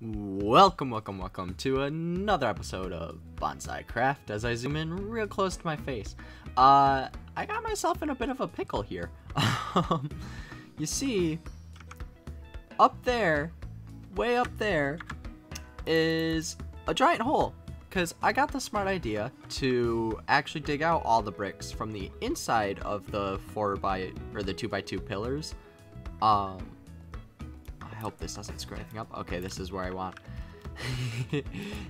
Welcome to another episode of Bonsai Craft as I zoom in real close to my face. I got myself in a bit of a pickle here. You see, up there, way up there, is a giant hole. Because I got the smart idea to actually dig out all the bricks from the inside of the 2x2 pillars. I hope this doesn't screw anything up. Okay, this is where I want.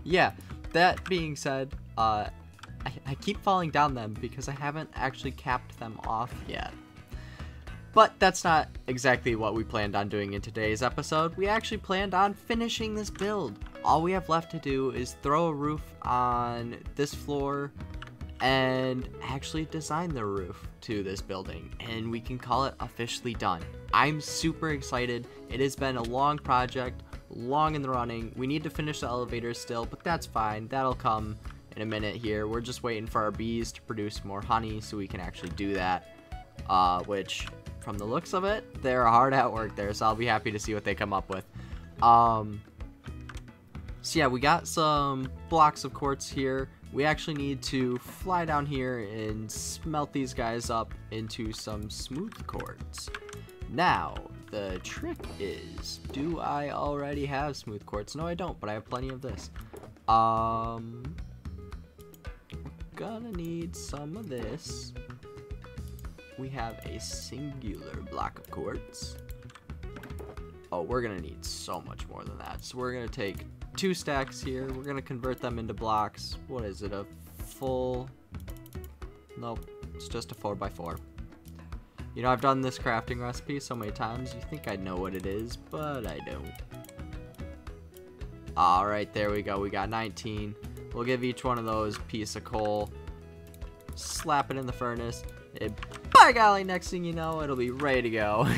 Yeah, that being said, I keep falling down them because I haven't actually capped them off yet. But that's not exactly what we planned on doing in today's episode. We actually planned on finishing this build. All we have left to do is throw a roof on this floor and actually design the roof to this building, and we can call it officially done. I'm super excited. It has been a long project, long in the running. We need to finish the elevator still, but that's fine. That'll come in a minute here. We're just waiting for our bees to produce more honey so we can actually do that, which from the looks of it, they're hard at work there, so I'll be happy to see what they come up with. So yeah, we got some blocks of quartz here. We actually need to fly down here and smelt these guys up into some smooth quartz. Now, the trick is, do I already have smooth quartz? No, I don't, but I have plenty of this. Gonna need some of this. We have a singular block of quartz. Oh, we're gonna need so much more than that. So we're gonna take two stacks here. We're gonna convert them into blocks. What is it, a full? Nope, it's just a 4x4. You know, I've done this crafting recipe so many times, you think I know what it is, but I don't. Alright, there we go. We got 19. We'll give each one of those a piece of coal, slap it in the furnace, and by golly, next thing you know, it'll be ready to go.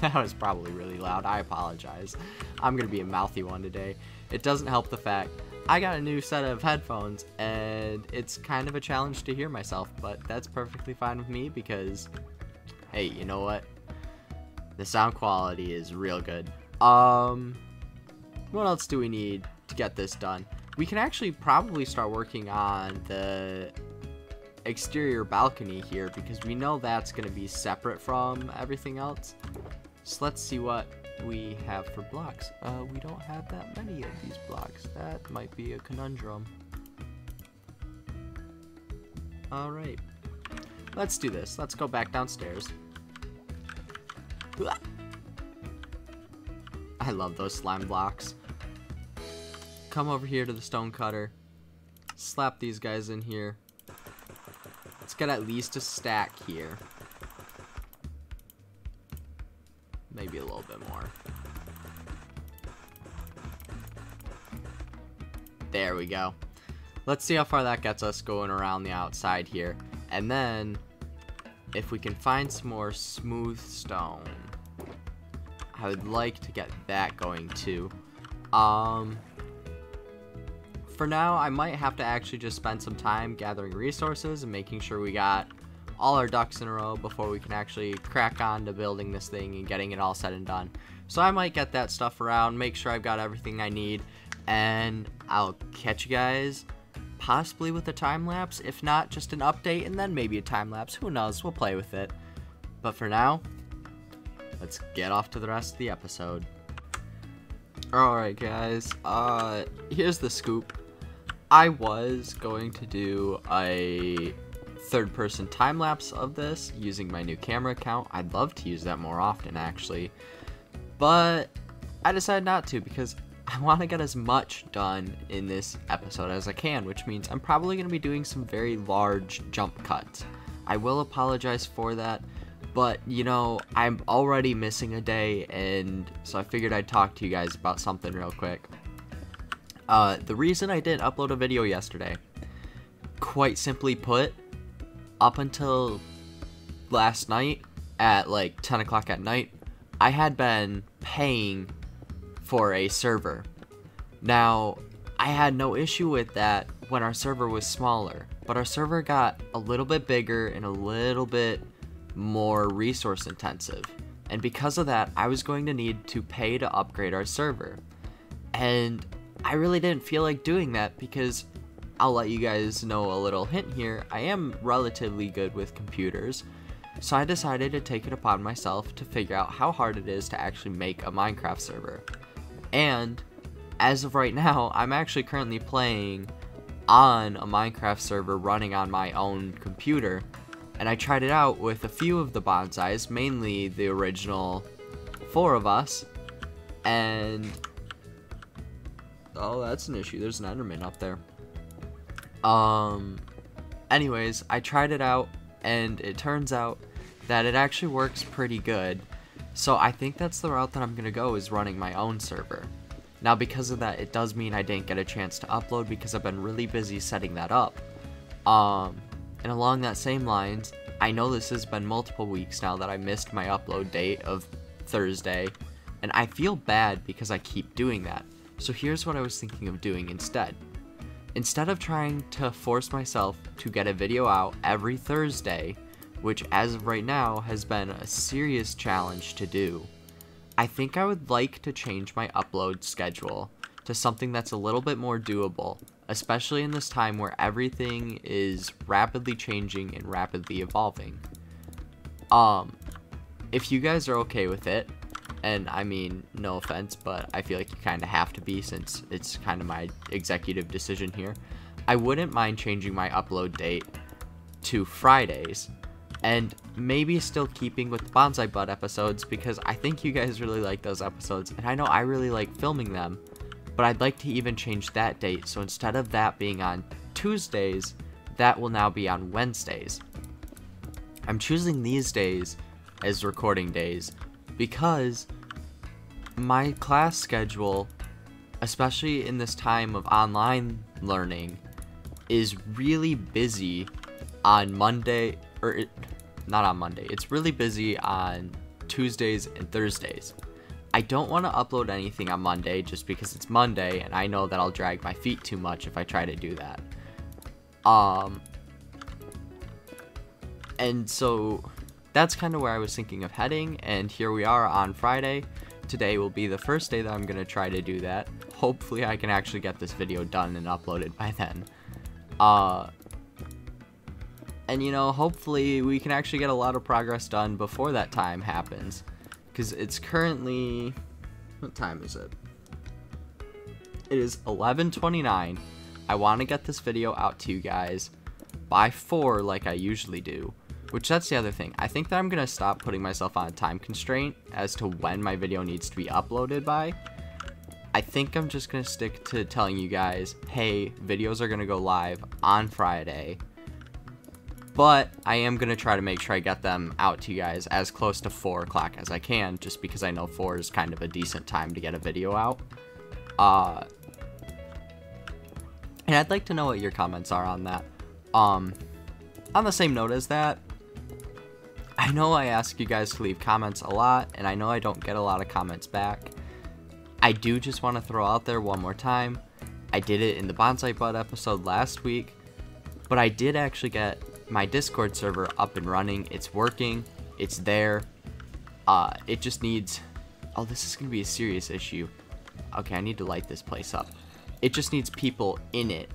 That was probably really loud. I apologize. I'm gonna be a mouthy one today. It doesn't help the fact I got a new set of headphones, and it's kind of a challenge to hear myself, but that's perfectly fine with me because, hey, you know what? The sound quality is real good. What else do we need to get this done? We can actually probably start working on the exterior balcony here because we know that's going to be separate from everything else. So let's see what we have for blocks. We don't have that many of these blocks. That might be a conundrum. Alright. Let's do this. Let's go back downstairs. I love those slime blocks. Come over here to the stone cutter. Slap these guys in here. Let's get at least a stack here. Maybe a little bit more. There we go. Let's see how far that gets us going around the outside here. And then, if we can find some more smooth stone, I would like to get that going too. For now, I might have to actually just spend some time gathering resources and making sure we got all our ducks in a row before we can actually crack on to building this thing and getting it all said and done. So I might get that stuff around, make sure I've got everything I need, and I'll catch you guys possibly with a time-lapse, if not just an update and then maybe a time-lapse. Who knows, we'll play with it. But for now, let's get off to the rest of the episode. Alright guys, here's the scoop. I was going to do a third-person time-lapse of this using my new camera account. I'd love to use that more often, actually. But I decided not to because I want to get as much done in this episode as I can, which means I'm probably going to be doing some very large jump cuts. I will apologize for that, but, you know, I'm already missing a day, and so I figured I'd talk to you guys about something real quick. The reason I didn't upload a video yesterday, quite simply put, up until last night at like 10 o'clock at night, I had been paying for a server. Now, I had no issue with that when our server was smaller, but our server got a little bit bigger and a little bit more resource intensive, and because of that, I was going to need to pay to upgrade our server. and I really didn't feel like doing that because I'll let you guys know a little hint here. I am relatively good with computers, so I decided to take it upon myself to figure out how hard it is to actually make a Minecraft server. And as of right now, I'm actually currently playing on a Minecraft server running on my own computer, and I tried it out with a few of the bonsais, mainly the original 4 of us, and oh, that's an issue, there's an Enderman up there. Anyways, I tried it out and it turns out that it actually works pretty good, so I think that's the route that I'm gonna go, is running my own server. Now because of that, it does mean I didn't get a chance to upload because I've been really busy setting that up. And along that same lines, I know this has been multiple weeks now that I missed my upload date of Thursday, and I feel bad because I keep doing that. So here's what I was thinking of doing instead. Instead of trying to force myself to get a video out every Thursday, which as of right now has been a serious challenge to do, I think I would like to change my upload schedule to something that's a little bit more doable, especially in this time where everything is rapidly changing and rapidly evolving. If you guys are okay with it, and I mean, no offense, but I feel like you kind of have to be since it's kind of my executive decision here, I wouldn't mind changing my upload date to Fridays, and maybe still keeping with the Bonsai Bud episodes because I think you guys really like those episodes, and I know I really like filming them, but I'd like to even change that date, so instead of that being on Tuesdays, that will now be on Wednesdays. I'm choosing these days as recording days because my class schedule, especially in this time of online learning, is really busy on Monday, or not on Monday, it's really busy on Tuesdays and Thursdays. I don't want to upload anything on Monday just because it's Monday and I know that I'll drag my feet too much if I try to do that. And so that's kind of where I was thinking of heading, and here we are on Friday. Today will be the first day that I'm going to try to do that. Hopefully I can actually get this video done and uploaded by then. And you know, hopefully we can actually get a lot of progress done before that time happens. Because it's currently, what time is it? It is 11:29. I want to get this video out to you guys by 4 like I usually do. Which, that's the other thing, I think that I'm gonna stop putting myself on a time constraint as to when my video needs to be uploaded by. I think I'm just gonna stick to telling you guys, hey, videos are gonna go live on Friday, but I am gonna try to make sure I get them out to you guys as close to 4 o'clock as I can, just because I know 4 is kind of a decent time to get a video out. And I'd like to know what your comments are on that. On the same note as that, I know I ask you guys to leave comments a lot, and I know I don't get a lot of comments back. I do just want to throw out there one more time, I did it in the Bonsai Bud episode last week, but I did actually get my Discord server up and running. It's working, it's there, it just needs, oh, this is going to be a serious issue. Okay, I need to light this place up. It just needs people in it,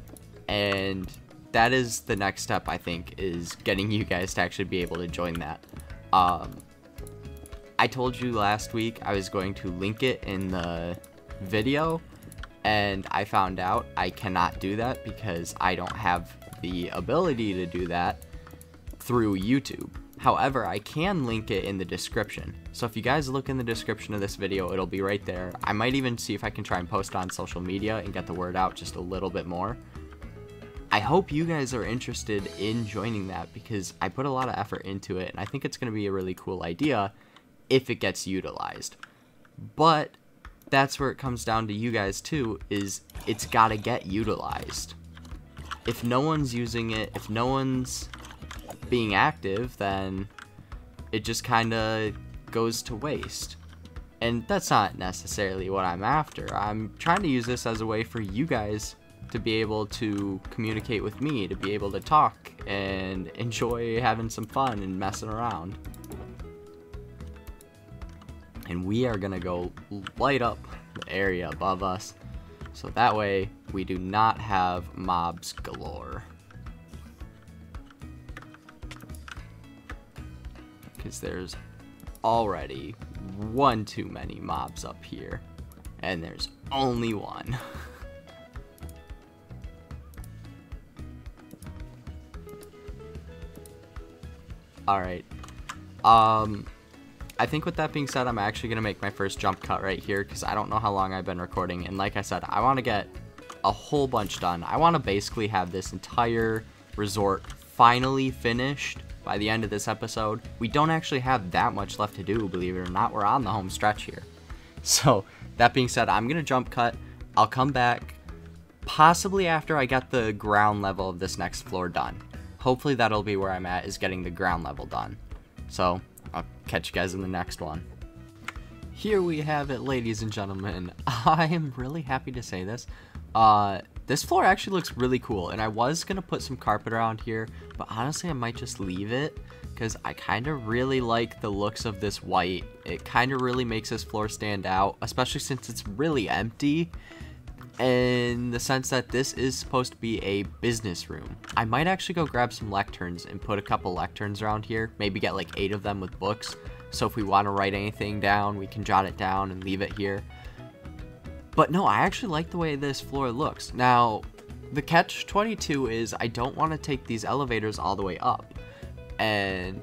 and that is the next step, I think, is getting you guys to actually be able to join that. I told you last week I was going to link it in the video, and I found out I cannot do that because I don't have the ability to do that through YouTube. However, I can link it in the description. So if you guys look in the description of this video, it'll be right there. I might even see if I can try and post it on social media and get the word out just a little bit more. I hope you guys are interested in joining that because I put a lot of effort into it, and I think it's going to be a really cool idea if it gets utilized. But that's where it comes down to you guys too, is it's got to get utilized. If no one's using it, if no one's being active, then it just kind of goes to waste. And that's not necessarily what I'm after. I'm trying to use this as a way for you guys to be able to communicate with me, to be able to talk and enjoy having some fun and messing around. And we are gonna go light up the area above us So that way we do not have mobs galore. Because there's already one too many mobs up here. And there's only one. Alright. I think with that being said, I'm actually going to make my first jump cut right here because I don't know how long I've been recording. And like I said, I want to get a whole bunch done. I want to basically have this entire resort finally finished by the end of this episode. We don't actually have that much left to do, believe it or not. We're on the home stretch here. So that being said, I'm going to jump cut. I'll come back possibly after I get the ground level of this next floor done. Hopefully that'll be where I'm at, is getting the ground level done. So I'll catch you guys in the next one. Here we have it, ladies and gentlemen. I am really happy to say this. This floor actually looks really cool, and I was going to put some carpet around here, but honestly I might just leave it because I kind of really like the looks of this white. It kind of really makes this floor stand out, especially since it's really empty, in the sense that this is supposed to be a business room. I might actually go grab some lecterns and put a couple lecterns around here, maybe get like 8 of them with books, so if we want to write anything down, we can jot it down and leave it here. But no, I actually like the way this floor looks. Now, the catch-22 is I don't want to take these elevators all the way up, and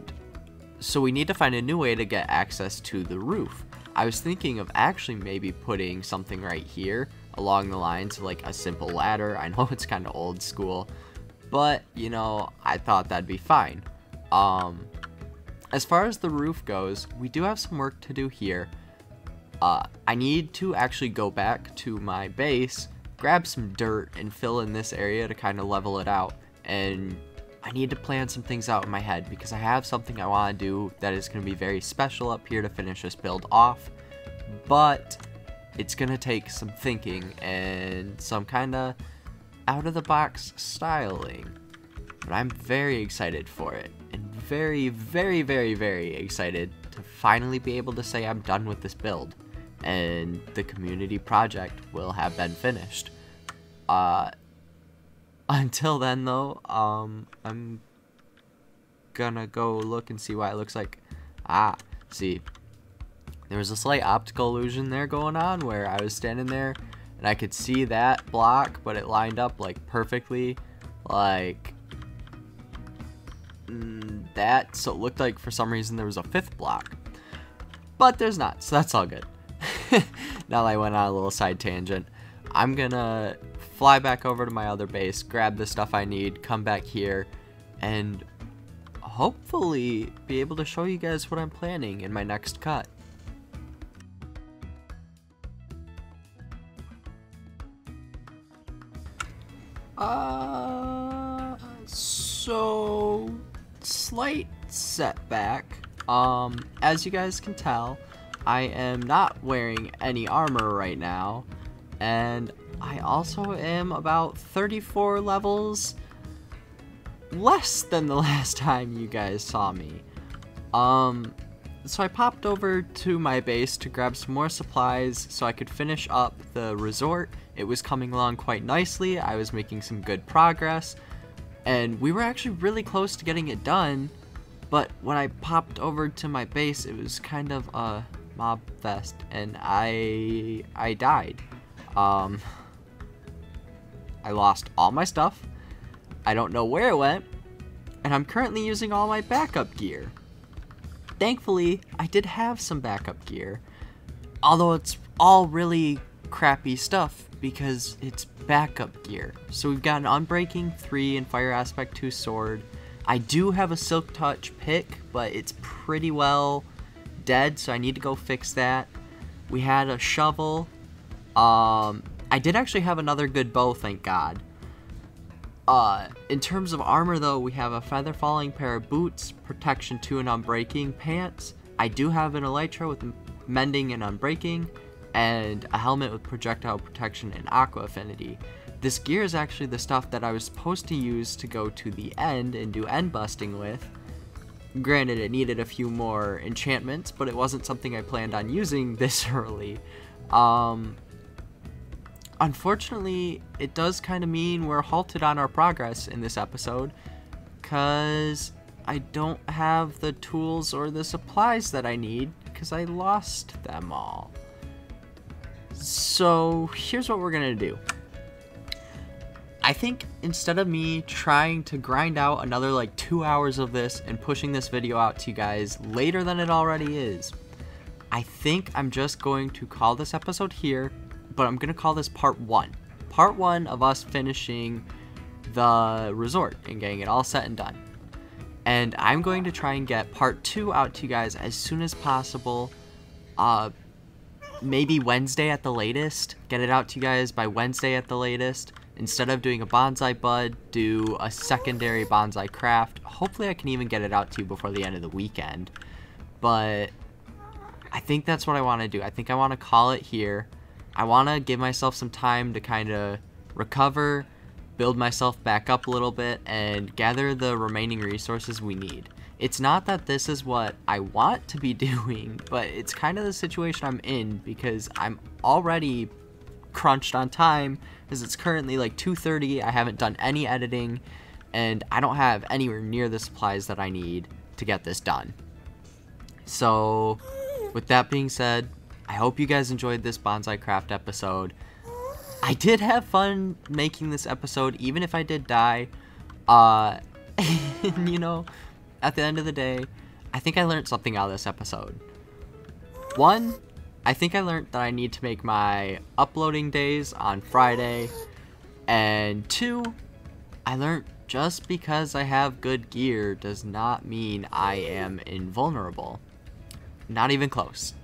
so we need to find a new way to get access to the roof. I was thinking of actually maybe putting something right here, along the lines of like a simple ladder. I know it's kind of old school, but you know, I thought that'd be fine. As far as the roof goes, we do have some work to do here. I need to actually go back to my base, grab some dirt and fill in this area to kind of level it out. And I need to plan some things out in my head because I have something I want to do that is going to be very special up here to finish this build off. But it's going to take some thinking and some kind of out-of-the-box styling. But I'm very excited for it. And very, very, very, very excited to finally be able to say I'm done with this build. And the community project will have been finished. Until then, though, I'm gonna go look and see what it looks like. Ah, see. There was a slight optical illusion there going on where I was standing there and I could see that block, but it lined up like perfectly like that. So it looked like for some reason there was a 5th block, but there's not. So that's all good. Now that I went on a little side tangent, I'm gonna fly back over to my other base, grab the stuff I need, come back here, and hopefully be able to show you guys what I'm planning in my next cut. So slight setback. As you guys can tell, I am not wearing any armor right now, and I also am about 34 levels less than the last time you guys saw me. So I popped over to my base to grab some more supplies so I could finish up the resort. It was coming along quite nicely. I was making some good progress, and we were actually really close to getting it done, but when I popped over to my base, it was kind of a mob fest, and I died. I lost all my stuff, I don't know where it went, and I'm currently using all my backup gear. Thankfully, I did have some backup gear, although it's all really crappy stuff because it's backup gear. So we've got an Unbreaking 3 and Fire Aspect 2 sword. I do have a Silk Touch pick, but it's pretty well dead, so I need to go fix that. We had a shovel. I did actually have another good bow, thank God. In terms of armor, though, we have a Feather Falling pair of boots, Protection 2 and Unbreaking pants. I do have an Elytra with Mending and Unbreaking, and a helmet with projectile protection and aqua affinity. This gear is actually the stuff that I was supposed to use to go to the end and do end busting with. Granted, it needed a few more enchantments, but it wasn't something I planned on using this early. Unfortunately, it does kind of mean we're halted on our progress in this episode, because I don't have the tools or the supplies that I need, because I lost them all. So here's what we're gonna do. I think instead of me trying to grind out another like 2 hours of this and pushing this video out to you guys later than it already is, I think I'm just going to call this episode here, but I'm gonna call this part one. Part one of us finishing the resort and getting it all set and done. And I'm going to try and get part two out to you guys as soon as possible. Maybe Wednesday at the latest. Get it out to you guys by Wednesday at the latest. Instead of doing a Bonsai Bud, do a secondary Bonsai Craft. Hopefully I can even get it out to you before the end of the weekend. But I think that's what I want to do. I think I want to call it here. I want to give myself some time to kind of recover, build myself back up a little bit, and gather the remaining resources we need. It's not that this is what I want to be doing, but it's kind of the situation I'm in because I'm already crunched on time because it's currently like 2:30. I haven't done any editing, and I don't have anywhere near the supplies that I need to get this done. So with that being said, I hope you guys enjoyed this Bonsai Craft episode. I did have fun making this episode, even if I did die. You know, at the end of the day, I think I learned something out of this episode. One, I think I learned that I need to make my uploading days on Friday. And two, I learned just because I have good gear does not mean I am invulnerable. Not even close.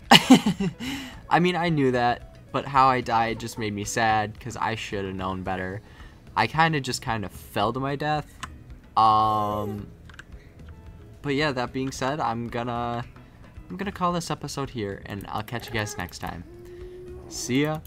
I mean, I knew that, but how I died just made me sad because I should have known better. I kind of fell to my death. But yeah, that being said, I'm gonna call this episode here, and I'll catch you guys next time. See ya.